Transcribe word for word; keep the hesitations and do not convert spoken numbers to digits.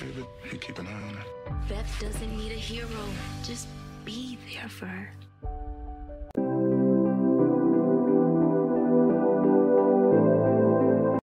David, you keep an eye on her. Beth doesn't need a hero. Just be there for her.